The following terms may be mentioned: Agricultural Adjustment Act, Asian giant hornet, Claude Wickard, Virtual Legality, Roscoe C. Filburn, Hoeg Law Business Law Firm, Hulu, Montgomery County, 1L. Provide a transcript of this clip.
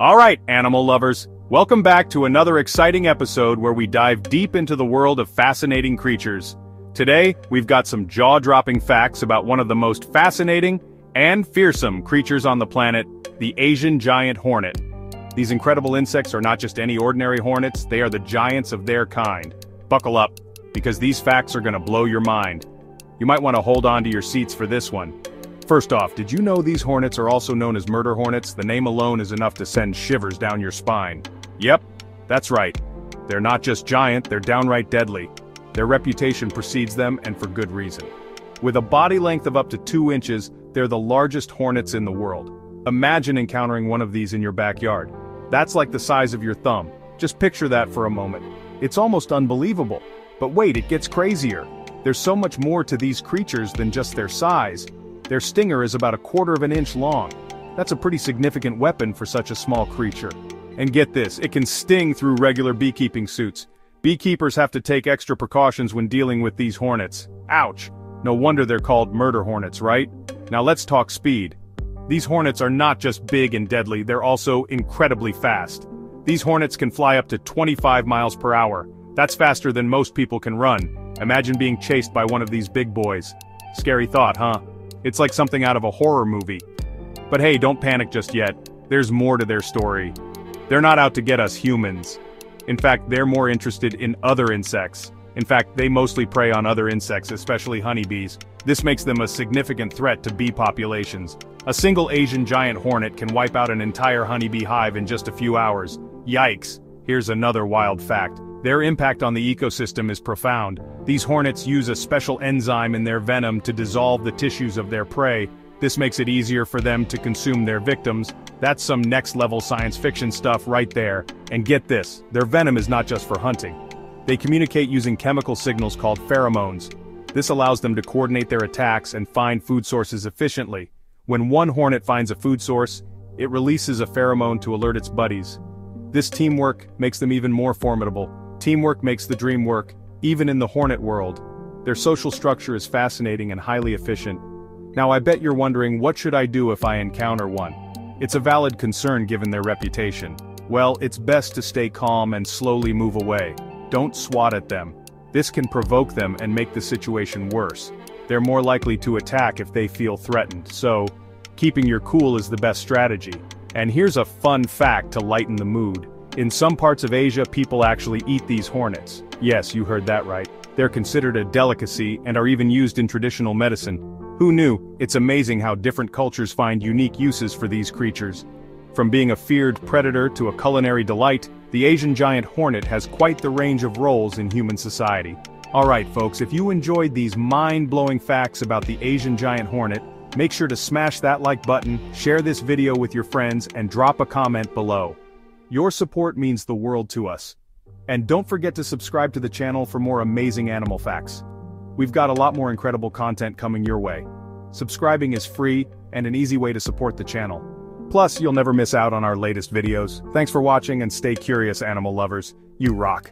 Alright, animal lovers, welcome back to another exciting episode where we dive deep into the world of fascinating creatures. Today, we've got some jaw-dropping facts about one of the most fascinating and fearsome creatures on the planet, the Asian giant hornet. These incredible insects are not just any ordinary hornets, they are the giants of their kind. Buckle up, because these facts are gonna blow your mind. You might want to hold on to your seats for this one. First off, did you know these hornets are also known as murder hornets? The name alone is enough to send shivers down your spine. Yep, that's right. They're not just giant, they're downright deadly. Their reputation precedes them, and for good reason. With a body length of up to 2 inches, they're the largest hornets in the world. Imagine encountering one of these in your backyard. That's like the size of your thumb. Just picture that for a moment. It's almost unbelievable. But wait, it gets crazier. There's so much more to these creatures than just their size. Their stinger is about 1/4 inch long. That's a pretty significant weapon for such a small creature. And get this, it can sting through regular beekeeping suits. Beekeepers have to take extra precautions when dealing with these hornets. Ouch! No wonder they're called murder hornets, right? Now let's talk speed. These hornets are not just big and deadly, they're also incredibly fast. These hornets can fly up to 25 miles per hour. That's faster than most people can run. Imagine being chased by one of these big boys. Scary thought, huh? It's like something out of a horror movie. But hey, don't panic just yet. There's more to their story. They're not out to get us humans. In fact, they're more interested in other insects. In fact, they mostly prey on other insects, especially honeybees. This makes them a significant threat to bee populations. A single Asian giant hornet can wipe out an entire honeybee hive in just a few hours. Yikes! Here's another wild fact. Their impact on the ecosystem is profound. These hornets use a special enzyme in their venom to dissolve the tissues of their prey. This makes it easier for them to consume their victims. That's some next-level science fiction stuff right there. And get this, their venom is not just for hunting. They communicate using chemical signals called pheromones. This allows them to coordinate their attacks and find food sources efficiently. When one hornet finds a food source, it releases a pheromone to alert its buddies. This teamwork makes them even more formidable. Teamwork makes the dream work, even in the hornet world. Their social structure is fascinating and highly efficient. Now I bet you're wondering, what should I do if I encounter one? It's a valid concern given their reputation. Well, it's best to stay calm and slowly move away. Don't swat at them. This can provoke them and make the situation worse. They're more likely to attack if they feel threatened, so keeping your cool is the best strategy. And here's a fun fact to lighten the mood. In some parts of Asia, people actually eat these hornets. Yes, you heard that right. They're considered a delicacy and are even used in traditional medicine. Who knew? It's amazing how different cultures find unique uses for these creatures. From being a feared predator to a culinary delight, the Asian giant hornet has quite the range of roles in human society. Alright folks, if you enjoyed these mind-blowing facts about the Asian giant hornet, make sure to smash that like button, share this video with your friends, and drop a comment below. Your support means the world to us. And don't forget to subscribe to the channel for more amazing animal facts. We've got a lot more incredible content coming your way. Subscribing is free and an easy way to support the channel. Plus, you'll never miss out on our latest videos. Thanks for watching and stay curious, animal lovers. You rock.